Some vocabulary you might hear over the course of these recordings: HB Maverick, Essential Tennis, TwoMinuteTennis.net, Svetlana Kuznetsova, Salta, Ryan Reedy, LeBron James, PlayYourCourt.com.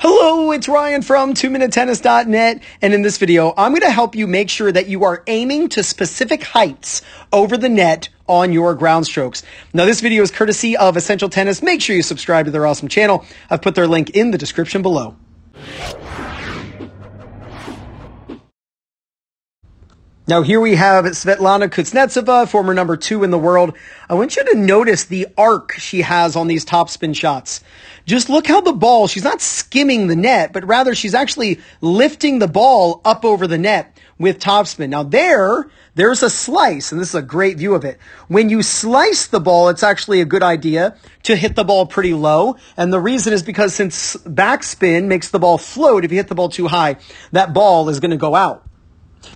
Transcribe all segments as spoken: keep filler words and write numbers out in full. Hello, it's Ryan from two minute tennis dot net, and in this video, I'm going to help you make sure that you are aiming to specific heights over the net on your ground strokes. Now, this video is courtesy of Essential Tennis. Make sure you subscribe to their awesome channel. I've put their link in the description below. Now, here we have Svetlana Kuznetsova, former number two in the world. I want you to notice the arc she has on these topspin shots. Just look how the ball, she's not skimming the net, but rather she's actually lifting the ball up over the net with topspin. Now, there, there's a slice, and this is a great view of it. When you slice the ball, it's actually a good idea to hit the ball pretty low. And the reason is because since backspin makes the ball float, if you hit the ball too high, that ball is going to go out.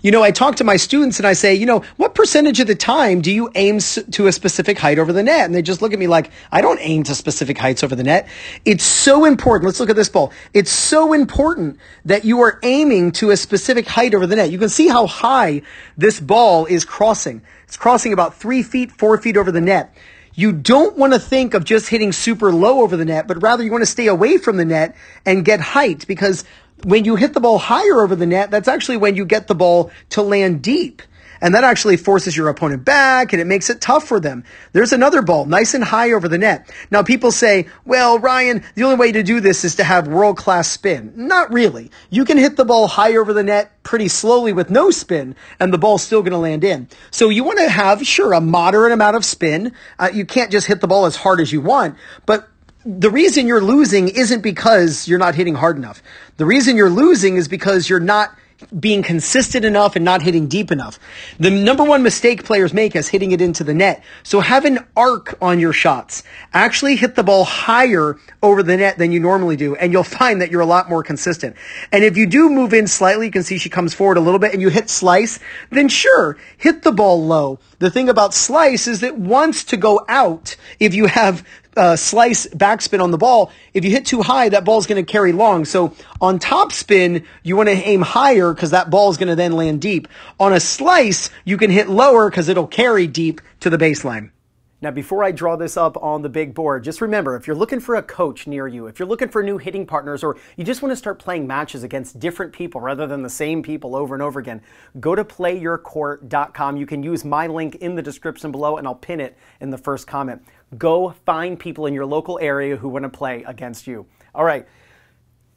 You know, I talk to my students and I say, you know, what percentage of the time do you aim to a specific height over the net? And they just look at me like, I don't aim to specific heights over the net. It's so important. Let's look at this ball. It's so important that you are aiming to a specific height over the net. You can see how high this ball is crossing. It's crossing about three feet, four feet over the net. You don't want to think of just hitting super low over the net, but rather you want to stay away from the net and get height, because when you hit the ball higher over the net, that's actually when you get the ball to land deep. And that actually forces your opponent back, and it makes it tough for them. There's another ball, nice and high over the net. Now, people say, well, Ryan, the only way to do this is to have world-class spin. Not really. You can hit the ball high over the net pretty slowly with no spin, and the ball's still going to land in. So you want to have, sure, a moderate amount of spin. Uh, you can't just hit the ball as hard as you want, but the reason you're losing isn't because you're not hitting hard enough. The reason you're losing is because you're not being consistent enough and not hitting deep enough. The number one mistake players make is hitting it into the net. So have an arc on your shots. Actually hit the ball higher over the net than you normally do, and you'll find that you're a lot more consistent. And if you do move in slightly, you can see she comes forward a little bit and you hit slice, then sure, hit the ball low. The thing about slice is that it wants to go out if you have Uh, slice backspin on the ball. If you hit too high, that ball's going to carry long. So on top spin, you want to aim higher because that ball is going to then land deep. On a slice, you can hit lower because it'll carry deep to the baseline. Now, before I draw this up on the big board, just remember, if you're looking for a coach near you, if you're looking for new hitting partners, or you just want to start playing matches against different people rather than the same people over and over again, go to play your court dot com. You can use my link in the description below, and I'll pin it in the first comment. Go find people in your local area who want to play against you. All right.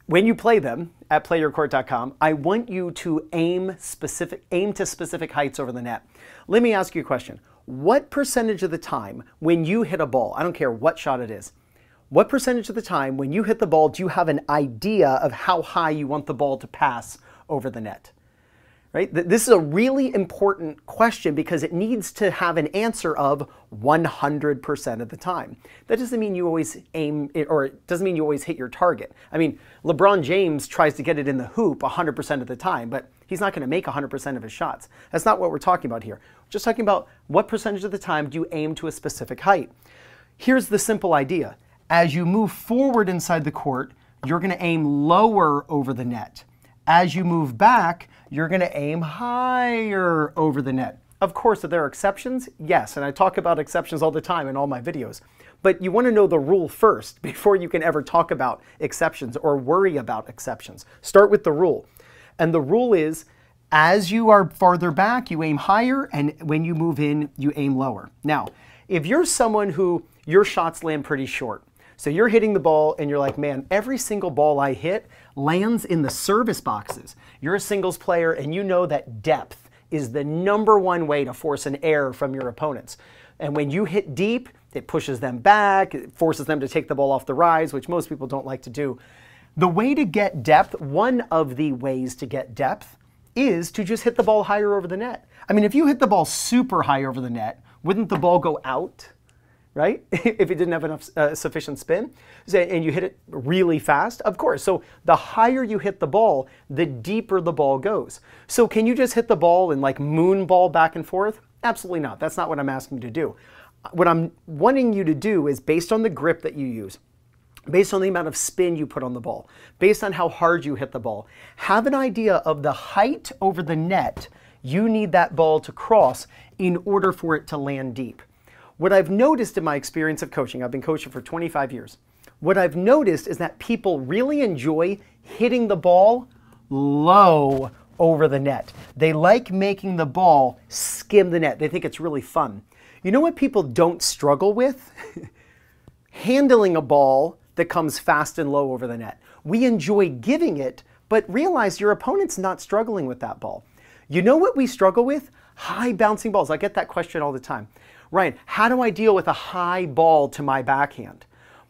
When you play them at play your court dot com, I want you to aim specific, aim to specific heights over the net. Let me ask you a question. What percentage of the time when you hit a ball, I don't care what shot it is, what percentage of the time when you hit the ball do you have an idea of how high you want the ball to pass over the net? Right? This is a really important question because it needs to have an answer of one hundred percent of the time. That doesn't mean you always aim, or it doesn't mean you always hit your target. I mean, LeBron James tries to get it in the hoop one hundred percent of the time, but he's not going to make one hundred percent of his shots. That's not what we're talking about here. We're just talking about what percentage of the time do you aim to a specific height. Here's the simple idea. As you move forward inside the court, you're going to aim lower over the net. As you move back, you're going to aim higher over the net. Of course, are there exceptions? Yes, and I talk about exceptions all the time in all my videos. But you want to know the rule first before you can ever talk about exceptions or worry about exceptions. Start with the rule. And the rule is, as you are farther back, you aim higher, and when you move in, you aim lower. Now, if you're someone who your shots land pretty short, so you're hitting the ball and you're like, man, every single ball I hit lands in the service boxes. You're a singles player and you know that depth is the number one way to force an error from your opponents. And when you hit deep, it pushes them back, it forces them to take the ball off the rise, which most people don't like to do. The way to get depth, one of the ways to get depth, is to just hit the ball higher over the net. I mean, if you hit the ball super high over the net, wouldn't the ball go out? Right? If it didn't have enough uh, sufficient spin, and you hit it really fast, of course. So the higher you hit the ball, the deeper the ball goes. So can you just hit the ball and like moon ball back and forth? Absolutely not. That's not what I'm asking you to do. What I'm wanting you to do is, based on the grip that you use, based on the amount of spin you put on the ball, based on how hard you hit the ball, have an idea of the height over the net you need that ball to cross in order for it to land deep. What I've noticed in my experience of coaching, I've been coaching for twenty-five years, what I've noticed is that people really enjoy hitting the ball low over the net. They like making the ball skim the net. They think it's really fun. You know what people don't struggle with? Handling a ball that comes fast and low over the net. We enjoy giving it, but realize your opponent's not struggling with that ball. You know what we struggle with? High bouncing balls. I get that question all the time. Ryan, how do I deal with a high ball to my backhand?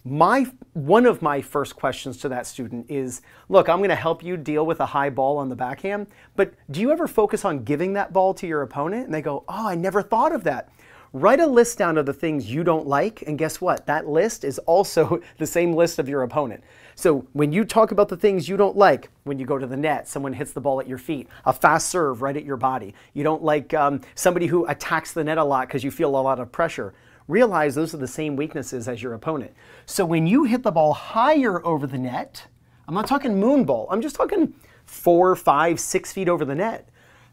My, one of my first questions to that student is, look, I'm going to help you deal with a high ball on the backhand, but do you ever focus on giving that ball to your opponent? And they go, oh, I never thought of that. Write a list down of the things you don't like, and guess what? That list is also the same list of your opponent. So when you talk about the things you don't like, when you go to the net, someone hits the ball at your feet, a fast serve right at your body. You don't like um, somebody who attacks the net a lot because you feel a lot of pressure. Realize those are the same weaknesses as your opponent. So when you hit the ball higher over the net, I'm not talking moon ball, I'm just talking four, five, six feet over the net.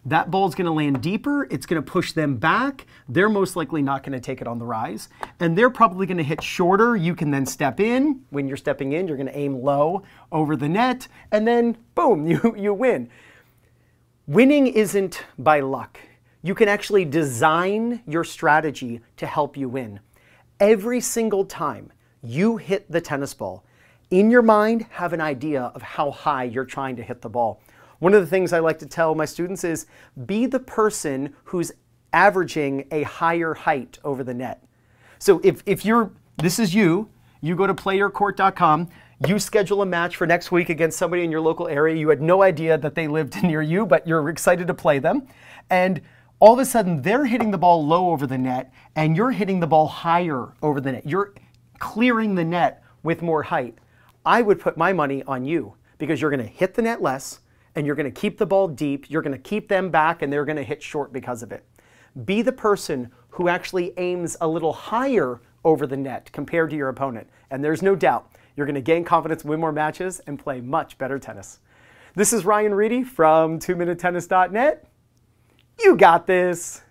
That ball's going to land deeper, it's going to push them back, they're most likely not going to take it on the rise, and they're probably going to hit shorter. You can then step in. When you're stepping in, you're going to aim low over the net, and then boom, you, you win. Winning isn't by luck. You can actually design your strategy to help you win. Every single time you hit the tennis ball, in your mind, have an idea of how high you're trying to hit the ball. One of the things I like to tell my students is, be the person who's averaging a higher height over the net. So if, if you're, this is you, you go to play your court dot com, you schedule a match for next week against somebody in your local area, you had no idea that they lived near you, but you're excited to play them, and all of a sudden they're hitting the ball low over the net, and you're hitting the ball higher over the net. You're clearing the net with more height. I would put my money on you, because you're going to hit the net less, and you're going to keep the ball deep, you're going to keep them back, and they're going to hit short because of it. Be the person who actually aims a little higher over the net compared to your opponent, and there's no doubt you're going to gain confidence, win more matches, and play much better tennis. This is Ryan Reedy from two minute tennis dot net. You got this!